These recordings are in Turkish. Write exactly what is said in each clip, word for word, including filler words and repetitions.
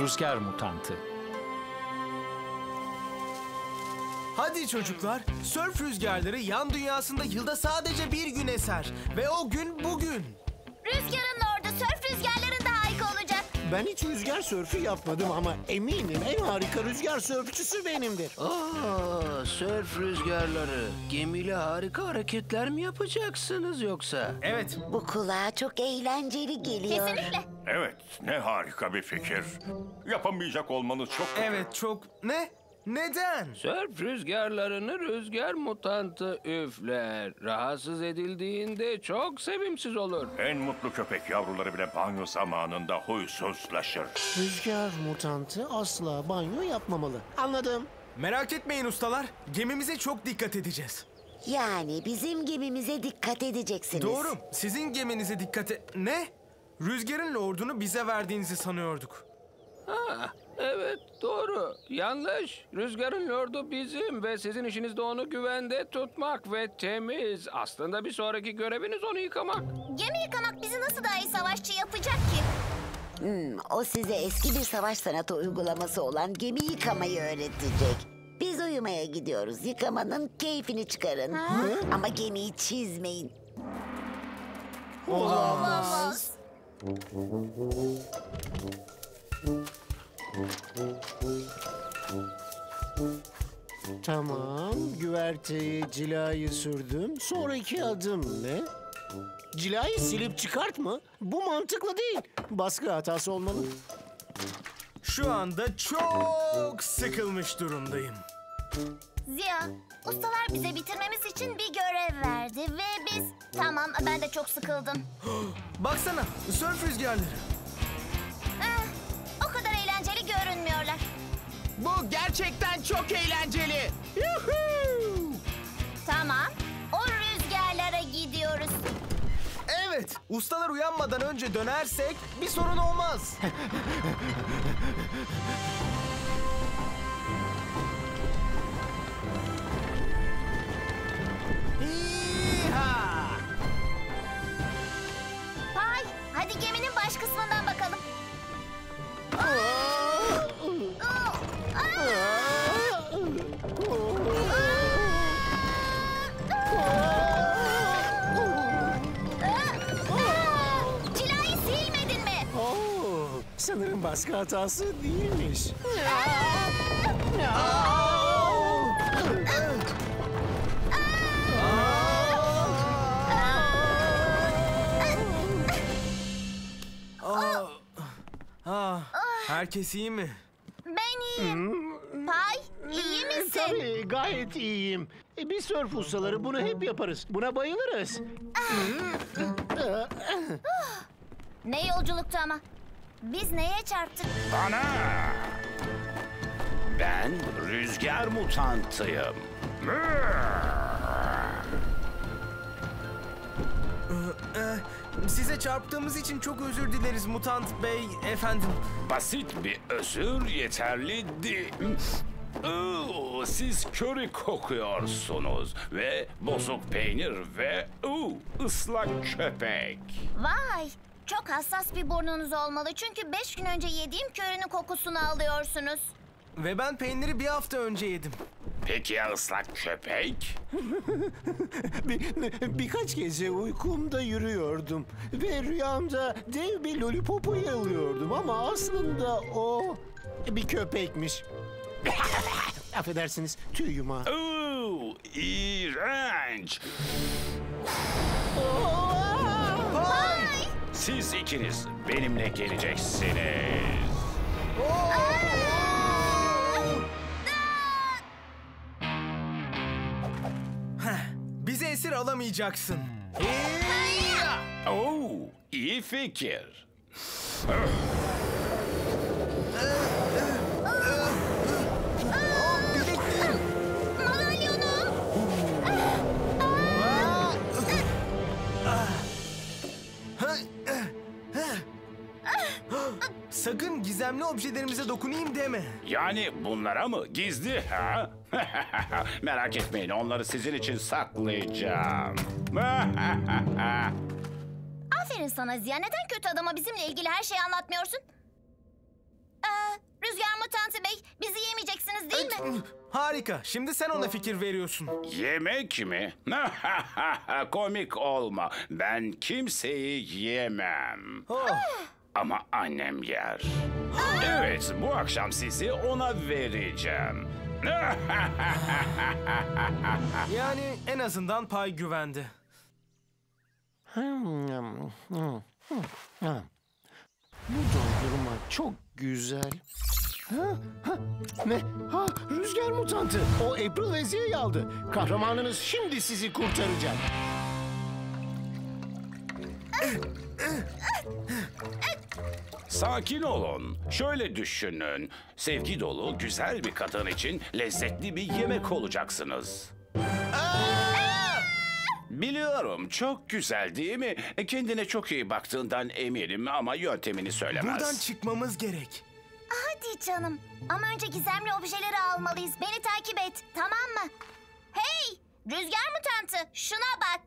Rüzgar mutantı. Hadi çocuklar, sörf rüzgarları yan dünyasında yılda sadece bir gün eser ve o gün bugün. Rüzgarın orada sörf rüzgarları da harika olacak. Ben hiç rüzgar sörfü yapmadım ama eminim en harika rüzgar sörfçüsü benimdir. Aa, sörf rüzgarları. Gemiyle harika hareketler mi yapacaksınız yoksa? Evet. Bu kulağa çok eğlenceli geliyor. Kesinlikle. Evet, ne harika bir fikir. Yapamayacak olmanız çok... Evet, çok... Ne? Neden? Sörf rüzgarlarını rüzgar mutantı üfler. Rahatsız edildiğinde çok sevimsiz olur. En mutlu köpek yavruları bile banyo zamanında huysuzlaşır. Rüzgar mutantı asla banyo yapmamalı. Anladım. Merak etmeyin ustalar. Gemimize çok dikkat edeceğiz. Yani bizim gemimize dikkat edeceksiniz. Doğru. Sizin geminize dikkat e... Ne? Rüzgarın lordunu bize verdiğinizi sanıyorduk. Ha, evet doğru. Yanlış. Rüzgarın lordu bizim ve sizin işiniz de onu güvende tutmak ve temiz. Aslında bir sonraki göreviniz onu yıkamak. Gemi yıkamak bizi nasıl daha iyi savaşçı yapacak ki? Hmm, o size eski bir savaş sanatı uygulaması olan gemi yıkamayı öğretecek. Biz uyumaya gidiyoruz. Yıkamanın keyfini çıkarın. Ha? Ama gemiyi çizmeyin. Olamaz. Olamaz. Tamam, güverteye cilayı sürdüm. Sonraki adım ne? Cilayı silip çıkart mı? Bu mantıklı değil. Baskı hatası olmalı. Şu anda çok sıkılmış durumdayım. Ziya, ustalar bize bitirmemiz için bir görev verdi ve biz... Tamam, ben de çok sıkıldım. Baksana, sörf rüzgarları. Eh, o kadar eğlenceli görünmüyorlar. Bu gerçekten çok eğlenceli. Yuhuu! Tamam, o rüzgarlara gidiyoruz. Evet, ustalar uyanmadan önce dönersek bir sorun olmaz. Pai, hadi geminin baş kısmından bakalım. Cilayı silmedin mi? Oo, sanırım baskı hatası değilmiş. Ah, herkes iyi mi? Ben iyiyim. Pai, iyi misin? Tabii, gayet iyiyim. Biz sörf ustaları bunu hep yaparız. Buna bayılırız. Ne yolculuktu ama. Biz neye çarptık? Bana! Ben rüzgar mutantıyım. Size çarptığımız için çok özür dileriz mutant bey efendim. Basit bir özür yeterli değil. Siz köri kokuyorsunuz ve bozuk peynir ve ıslak köpek. Vay, çok hassas bir burnunuz olmalı çünkü beş gün önce yediğim körünün kokusunu alıyorsunuz. Ve ben peyniri bir hafta önce yedim. Peki ya ıslak köpek? bir, birkaç gece uykumda yürüyordum. Ve rüyamda dev bir lollipopu yalıyordum. Ama aslında o bir köpekmiş. Affedersiniz, tüy yumağı. Oo, iğrenç. Vay! Siz ikiniz benimle geleceksiniz. iksir alamayacaksın. Oh, iyi fikir. Sakın gizemli objelerimize dokunayım deme. Yani bunlara mı? Gizli ha? Merak etmeyin, onları sizin için saklayacağım. Aferin sana Ziya. Neden kötü adama bizimle ilgili her şeyi anlatmıyorsun? Ee, Rüzgar Mutanti Bey, bizi yemeyeceksiniz değil mi? Harika. Şimdi sen ona fikir veriyorsun. Yemek mi? Komik olma. Ben kimseyi yemem. Oh. Ama annem yer. Evet, bu akşam sizi ona vereceğim. Yani en azından Pai güvendi. Bu dondurma çok güzel. Ha? Ha? Ne? Ha, Rüzgar Mutantı. O April ve Ziya'yı aldı. Kahramanınız şimdi sizi kurtaracak. Sakin olun. Şöyle düşünün. Sevgi dolu, güzel bir kadın için lezzetli bir yemek olacaksınız. Biliyorum, çok güzel değil mi? Kendine çok iyi baktığından eminim ama yöntemini söylemez. Buradan çıkmamız gerek. Hadi canım. Ama önce gizemli objeleri almalıyız. Beni takip et, tamam mı? Hey! Rüzgar Mutantı, şuna bak.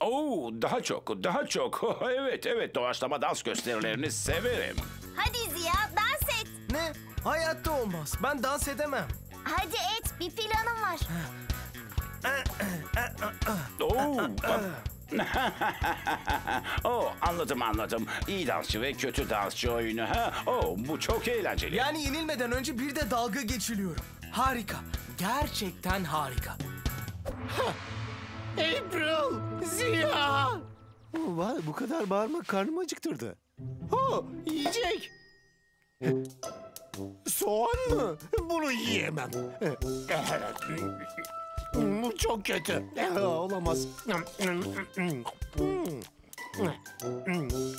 Oo, daha çok, daha çok. Evet, evet. Doğaçlama dans gösterilerini severim. Hadi Ziya, dans et. Ne? Hayatta olmaz. Ben dans edemem. Hadi et. Bir planım var. Oo, oh, anladım, anladım. İyi dansçı ve kötü dansçı oyunu. Ha? Oh, bu çok eğlenceli. Yani yenilmeden önce bir de dalga geçiliyorum. Harika. Gerçekten harika. April! Ziya! Vay, bu kadar bağırmak karnımı acıktırdı. Oh, yiyecek! Soğan mı? Bunu yiyemem. Bu çok kötü. Olamaz.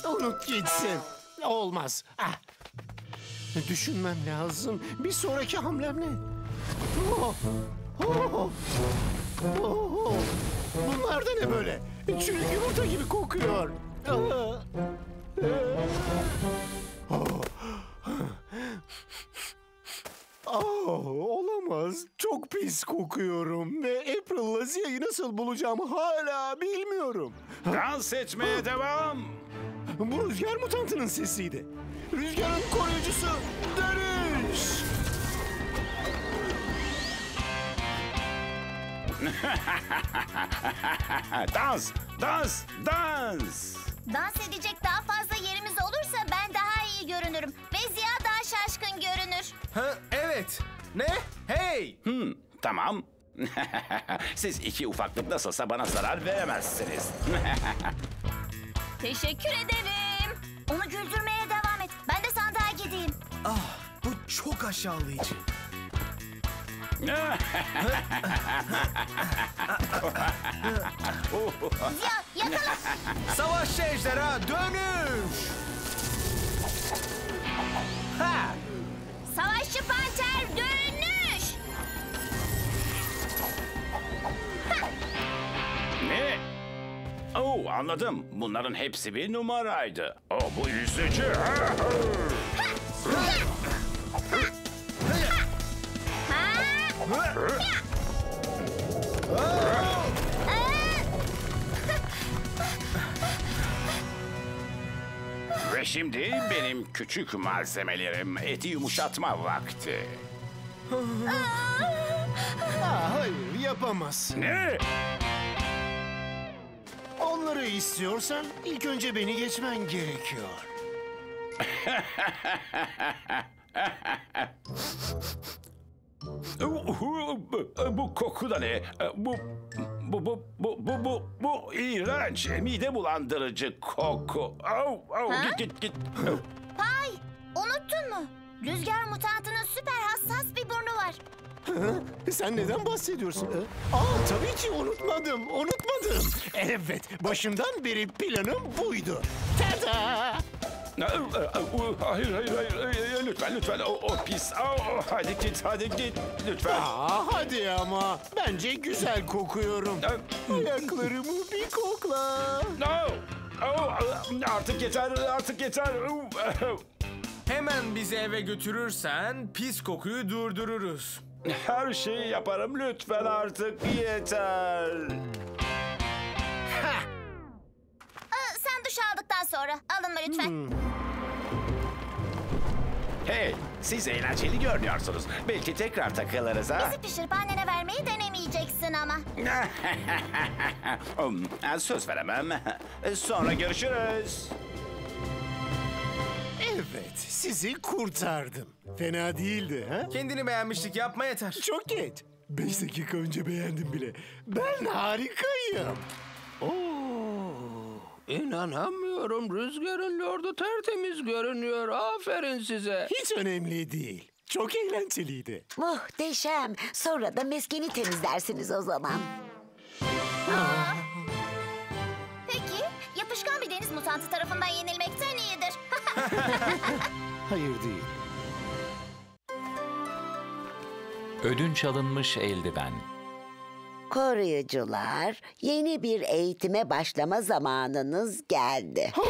Unut gitsin. Olmaz. Düşünmem lazım. Bir sonraki hamlem ne? Oh, oh, oh. Bunlar da ne böyle? Çürük yumurta gibi kokuyor. Oh, olamaz. Çok pis kokuyorum ve April'la Ziya'yı nasıl bulacağımı hala bilmiyorum. Dans etmeye devam. Bu Rüzgar Mutantı'nın sesiydi. Rüzgar'ın koruyucusu dönüş. Dans, dans, dans. Dans edecek daha fazla yerimiz olursa ben daha iyi görünürüm. Ve Ziya daha şaşkın görünür. Ha, evet. Ne? Hey. Hmm, tamam. Siz iki ufaklık nasılsa bana zarar veremezsiniz. Teşekkür ederim. Onu güldürmeye devam et. Ben de sandığa gideyim. Ah, bu çok aşağılayıcı. Ziya, yakala! Savaşçı ejderha dönüş! Ha! Savaşçı panter dönüş! Ha! Ne? Oh, anladım. Bunların hepsi bir numaraydı. Oh, bu yüzücü. Ha! Ve şimdi benim küçük malzemelerim, eti yumuşatma vakti. Aa, hayır, yapamaz. Ne? Onları istiyorsan ilk önce beni geçmen gerekiyor. Bu koku da ne? Bu bu bu bu bu bu bu iğrenç, mide bulandırıcı koku. Au, au, git git git. Pai, unuttun mu? Rüzgar Mutantı'nın süper hassas bir burnu var. Sen neden bahsediyorsun? Aa, tabii ki unutmadım, unutmadım. Evet, başımdan beri planım buydu. Tada! Hayır, hayır, hayır. Lütfen, lütfen. O, o pis. O, hadi git, hadi git. Lütfen. Aa, hadi ama. Bence güzel kokuyorum. Ayaklarımı bir kokla. No. Oh, artık yeter, artık yeter. Hemen bizi eve götürürsen pis kokuyu durdururuz. Her şeyi yaparım. Lütfen artık yeter. Ha. Ee, sen duş aldıktan sonra alınma lütfen. Hmm. Hey, siz eğlenceli görünüyorsunuz. Belki tekrar takılırız ha. Bizi pişirip annene vermeyi denemeyeceksin ama. Söz veremem. Sonra görüşürüz. Evet, sizi kurtardım. Fena değildi ha? Kendini beğenmişlik yapma yeter. Çok geç. Beş dakika önce beğendim bile. Ben harikayım. Oo, inanamıyorum. Rüzgar'ın lordu tertemiz görünüyor. Aferin size. Hiç önemli değil. Çok eğlenceliydi. Muhteşem. Sonra da meskeni temizlersiniz o zaman. Aa. Peki, yapışkan bir deniz mutantı tarafından yenilmekten iyidir. Hayır değil. Ödünç alınmış eldiven. Koruyucular, yeni bir eğitime başlama zamanınız geldi. Ho,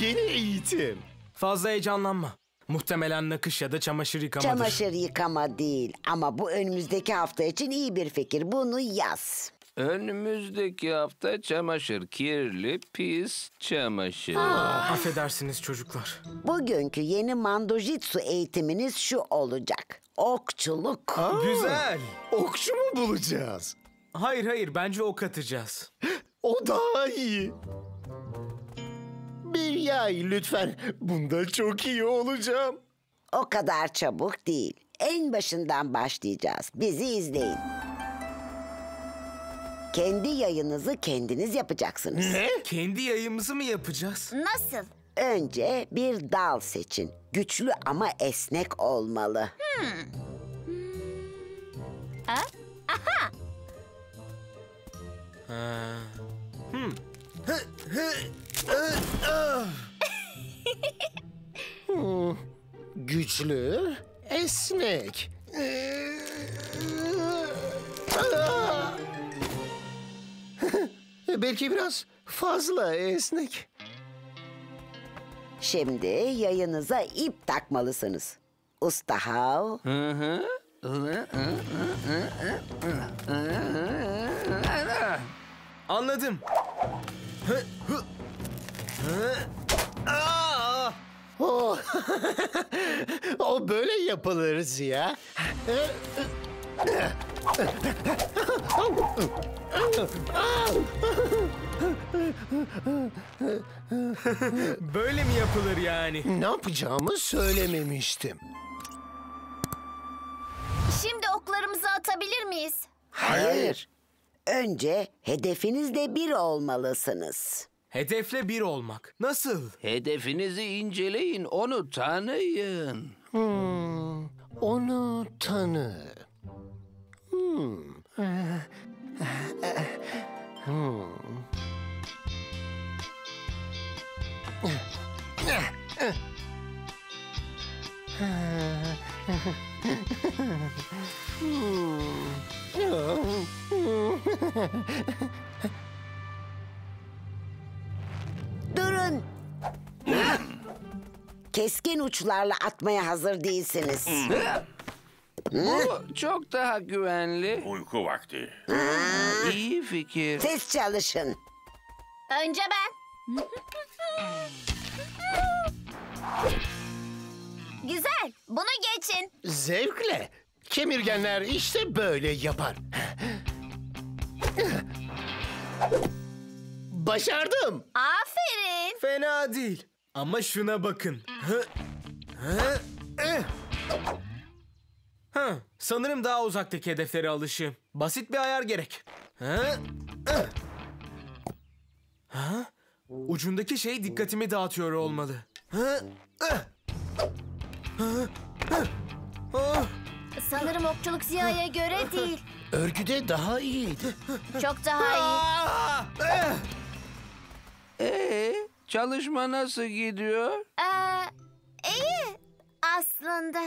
yeni eğitim. Fazla heyecanlanma. Muhtemelen nakış ya da çamaşır yıkamadır. Çamaşır yıkama değil ama bu önümüzdeki hafta için iyi bir fikir. Bunu yaz. Önümüzdeki hafta çamaşır, kirli, pis çamaşır. Aa. Affedersiniz çocuklar. Bugünkü yeni Mandojitsu eğitiminiz şu olacak. Okçuluk. Aa, güzel. Okçu mu bulacağız? Hayır hayır, bence ok atacağız. O daha iyi. Bir yay lütfen. Bunda çok iyi olacağım. O kadar çabuk değil. En başından başlayacağız. Bizi izleyin. Kendi yayınızı kendiniz yapacaksınız. Ne? Kendi yayımızı mı yapacağız? Nasıl? Önce bir dal seçin. Güçlü ama esnek olmalı. Hmm. Hmm. Ha? Aha! Ha. Hmm. Hı, hı, hı, ah. hmm. Güçlü, esnek. Ah. Belki biraz fazla esnek. Şimdi yayınıza ip takmalısınız. Usta hav. Anladım. Oh. O böyle yapılır Ziya. Böyle mi yapılır yani? Ne yapacağımı söylememiştim. Şimdi oklarımızı atabilir miyiz? Hayır. Hayır. Önce hedefinizle bir olmalısınız. Hedefle bir olmak. Nasıl? Hedefinizi inceleyin, onu tanıyın. Hmm, onu tanı. Hmm. Hmm. Durun. Keskin uçlarla atmaya hazır değilsiniz. Bu çok daha güvenli. Uyku vakti. Aa, İyi fikir. Siz çalışın. Önce ben. Güzel. Bunu geçin. Zevkle. Kemirgenler işte böyle yapar. Başardım. Aferin. Fena değil. Ama şuna bakın. Ha, sanırım daha uzaktaki hedeflere alışı. Basit bir ayar gerek. Ha? Ha? Ucundaki şey dikkatimi dağıtıyor olmalı. Ha? Ha? Ha? Ha? Sanırım okçuluk Ziya'ya göre değil. Örgüde daha iyiydi. Çok daha iyi. Ee, çalışma nasıl gidiyor? Ee, iyi aslında.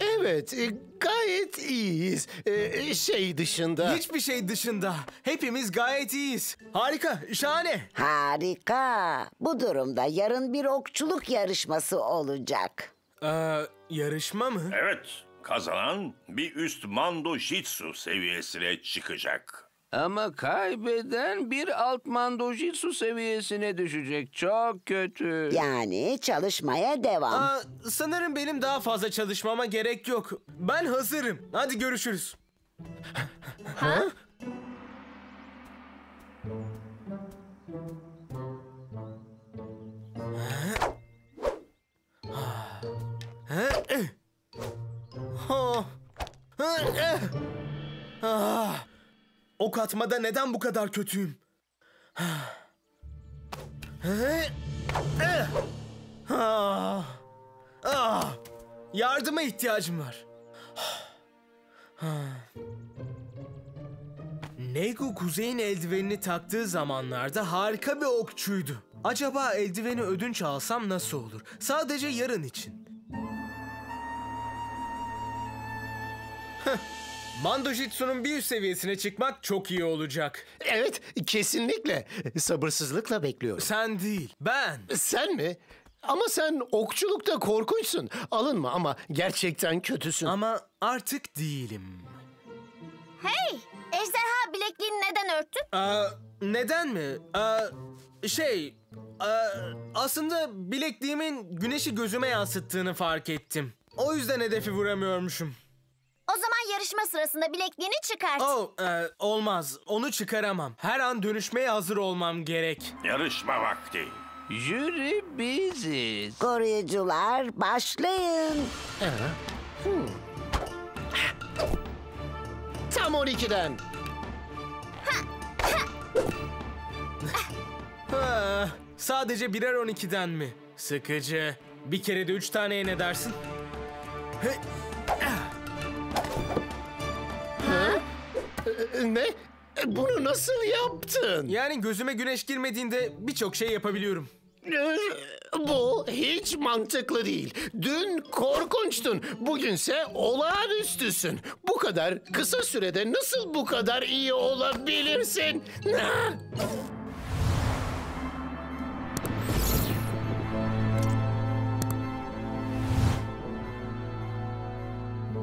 Evet, gayet iyiyiz. Ee, şey dışında... Hiçbir şey dışında. Hepimiz gayet iyiyiz. Harika, şahane. Harika. Bu durumda yarın bir okçuluk yarışması olacak. Ee, yarışma mı? Evet, kazanan bir üst Mandojitsu seviyesine çıkacak. Ama kaybeden bir alt Mandojitsu seviyesine düşecek. Çok kötü. Yani çalışmaya devam. Aa, sanırım benim daha fazla çalışmama gerek yok. Ben hazırım. Hadi görüşürüz. Ha? Ok atmada neden bu kadar kötüyüm? Yardıma ihtiyacım var. Negu Kuzey'in eldivenini taktığı zamanlarda harika bir okçuydu. Acaba eldiveni ödünç alsam nasıl olur? Sadece yarın için. Mandojitsu'nun bir üst seviyesine çıkmak çok iyi olacak. Evet, kesinlikle. Sabırsızlıkla bekliyorum. Sen değil, ben. Sen mi? Ama sen okçulukta korkunçsun. Alınma ama gerçekten kötüsün. Ama artık değilim. Hey, ejderha bilekliğini neden örttün? Aa, neden mi? Aa, şey, aa, aslında bilekliğimin güneşi gözüme yansıttığını fark ettim. O yüzden hedefi vuramıyormuşum. O zaman yarışma sırasında bilekliğini çıkart. Oh, e, olmaz. Onu çıkaramam. Her an dönüşmeye hazır olmam gerek. Yarışma vakti. Jüri biziz. Koruyucular başlayın. Hmm. Tam on ikiden. Ha, ha. Ha, sadece birer on ikiden mi? Sıkıcı. Bir kere de üç taneye ne dersin? Hı. Ne? Bunu nasıl yaptın? Yani gözüme güneş girmediğinde birçok şey yapabiliyorum. Bu hiç mantıklı değil. Dün korkunçtun, bugünse olağanüstüsün. Bu kadar kısa sürede nasıl bu kadar iyi olabilirsin?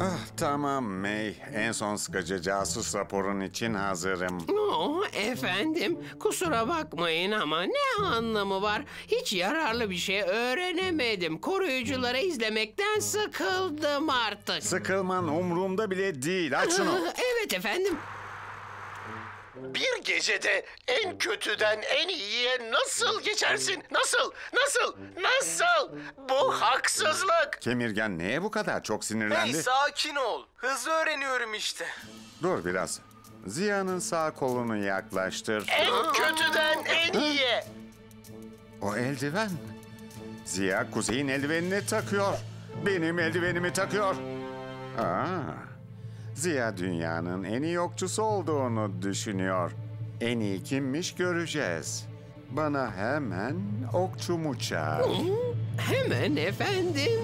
Ah, tamam May. En son sıkıcı casus raporun için hazırım. Oh, efendim, kusura bakmayın ama ne anlamı var? Hiç yararlı bir şey öğrenemedim. Koruyucuları izlemekten sıkıldım artık. Sıkılman umurumda bile değil. Aç şunu. Evet efendim. Bir gecede en kötüden en iyiye nasıl geçersin? Nasıl? Nasıl? Nasıl? Bu haksızlık. Kemirgen neye bu kadar çok sinirlendi? Hey, sakin ol. Hızlı öğreniyorum işte. Dur biraz. Ziya'nın sağ kolunu yaklaştır. En kötüden en iyiye. O eldiven. Ziya Kuzey'in eldivenini takıyor. Benim eldivenimi takıyor. Aa. Ziya dünyanın en iyi okçusu olduğunu düşünüyor. En iyi kimmiş göreceğiz. Bana hemen okçumu çağır. Hemen efendim.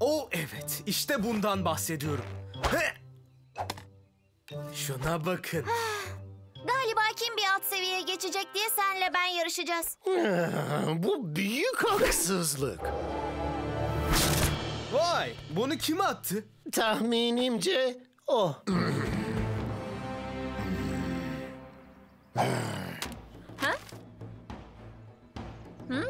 O evet, işte bundan bahsediyorum. Şuna bakın. Galiba kim bir alt seviyeye geçecek diye senle ben yarışacağız. Bu büyük haksızlık. Vay! Bunu kim attı? Tahminimce o. Ha? Hmm.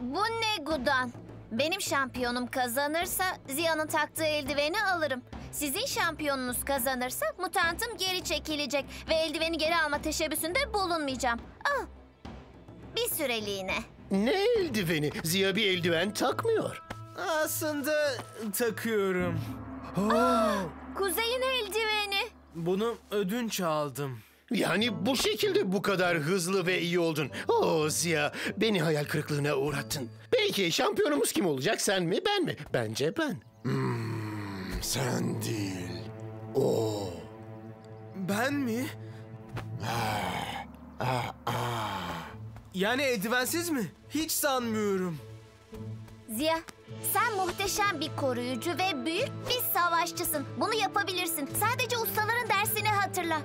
Bu ne gudan? Benim şampiyonum kazanırsa Ziya'nın taktığı eldiveni alırım. Sizin şampiyonunuz kazanırsa mutantım geri çekilecek ve eldiveni geri alma teşebbüsünde bulunmayacağım. Ah. Bir süreliğine. Ne eldiveni? Ziya bir eldiven takmıyor. Aslında takıyorum. Aa, Kuzey'in eldiveni. Bunu ödünç aldım. Yani bu şekilde bu kadar hızlı ve iyi oldun. Oo Ziya, beni hayal kırıklığına uğrattın. Belki Peki şampiyonumuz kim olacak? Sen mi, ben mi? Bence ben. Hmm, sen değil. O. Ben mi? Ah, ah, ah. Yani eldivensiz mi? Hiç sanmıyorum. Ziya, sen muhteşem bir koruyucu ve büyük bir savaşçısın. Bunu yapabilirsin. Sadece ustaların dersini hatırla.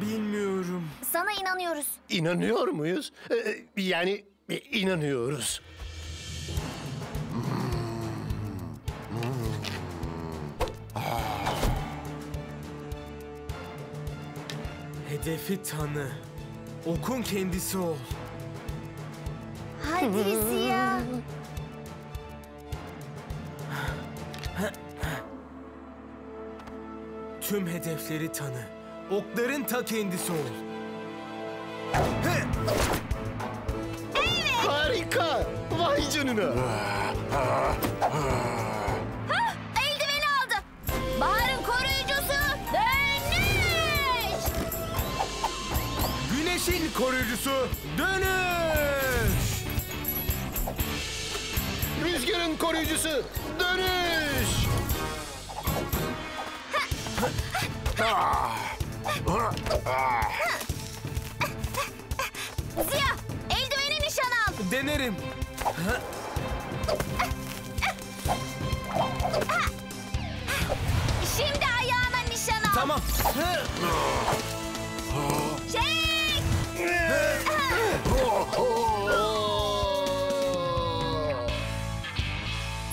Bilmiyorum. Sana inanıyoruz. İnanıyor muyuz? Ee, yani inanıyoruz. Hedefi tanı. Okun kendisi ol. Hadi Ziya. Tüm hedefleri tanı. Okların ta kendisi ol. Evet. Harika. Vay canına. Ha, eldiveni aldı. Bahar'ın koruyucusu dönüş. Güneşin koruyucusu dönüş. Rüzgar'ın koruyucusu dönüş. Ziya, eldiveni nişan al. Denerim. Şimdi ayağına nişan al. Tamam. Çek.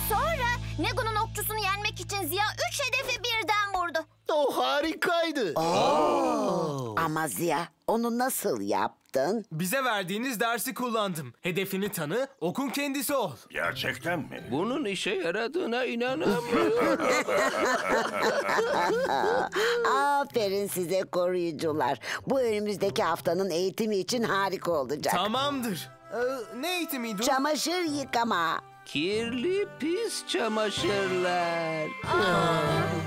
Sonra Nego'nun okçusunu yenmek için Ziya üç hedefi birden vurdu. O harikaydı. Oo. Ama Ziya, onu nasıl yaptın? Bize verdiğiniz dersi kullandım. Hedefini tanı, okun kendisi ol. Gerçekten mi? Bunun işe yaradığına inanamıyorum. Aferin size koruyucular. Bu önümüzdeki haftanın eğitimi için harika olacak. Tamamdır. Ee, ne eğitimiydi o? Çamaşır yıkama. Kirli pis çamaşırlar. Aa.